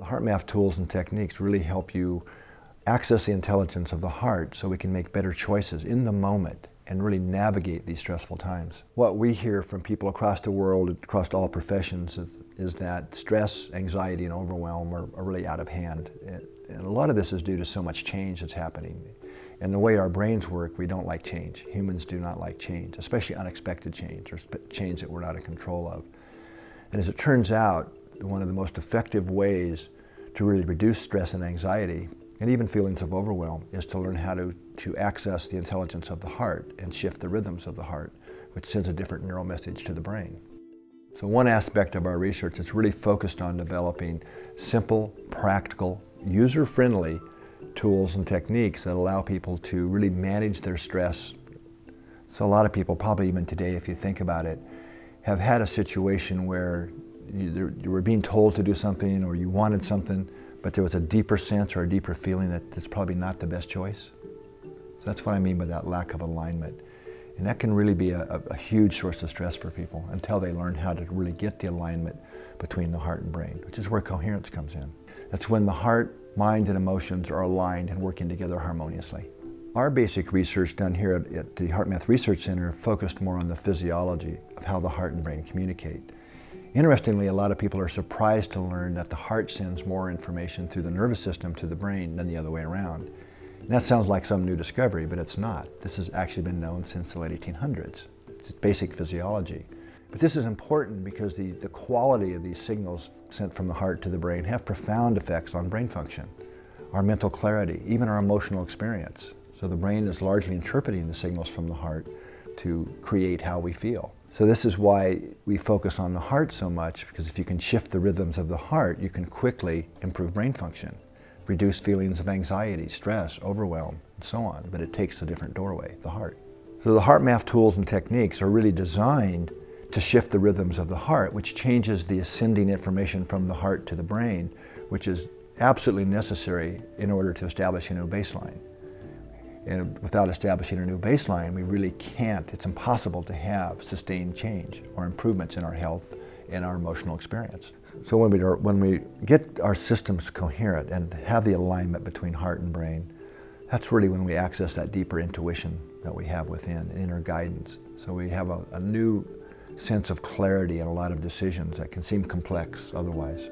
The HeartMath tools and techniques really help you access the intelligence of the heart so we can make better choices in the moment and really navigate these stressful times. What we hear from people across the world, across all professions, is that stress, anxiety, and overwhelm are really out of hand. And a lot of this is due to so much change that's happening. And the way our brains work, we don't like change. Humans do not like change, especially unexpected change or change that we're not in control of. And as it turns out, one of the most effective ways to really reduce stress and anxiety and even feelings of overwhelm is to learn how to access the intelligence of the heart and shift the rhythms of the heart, which sends a different neural message to the brain. So one aspect of our research is really focused on developing simple, practical, user-friendly tools and techniques that allow people to really manage their stress. So a lot of people, probably even today if you think about it, have had a situation where you were being told to do something or you wanted something, but there was a deeper sense or a deeper feeling that it's probably not the best choice. So that's what I mean by that lack of alignment. And that can really be a huge source of stress for people until they learn how to really get the alignment between the heart and brain, which is where coherence comes in. That's when the heart, mind, and emotions are aligned and working together harmoniously. Our basic research done here at the HeartMath Research Center focused more on the physiology of how the heart and brain communicate. Interestingly, a lot of people are surprised to learn that the heart sends more information through the nervous system to the brain than the other way around. And that sounds like some new discovery, but it's not. This has actually been known since the late 1800s. It's basic physiology. But this is important because the quality of these signals sent from the heart to the brain have profound effects on brain function, our mental clarity, even our emotional experience. So the brain is largely interpreting the signals from the heart to create how we feel. So this is why we focus on the heart so much, because if you can shift the rhythms of the heart, you can quickly improve brain function, reduce feelings of anxiety, stress, overwhelm, and so on. But it takes a different doorway, the heart. So the HeartMath tools and techniques are really designed to shift the rhythms of the heart, which changes the ascending information from the heart to the brain, which is absolutely necessary in order to establish a new baseline. And without establishing a new baseline, we really can't, it's impossible to have sustained change or improvements in our health and our emotional experience. So when we get our systems coherent and have the alignment between heart and brain, that's really when we access that deeper intuition that we have within, inner guidance. So we have a new sense of clarity in a lot of decisions that can seem complex otherwise.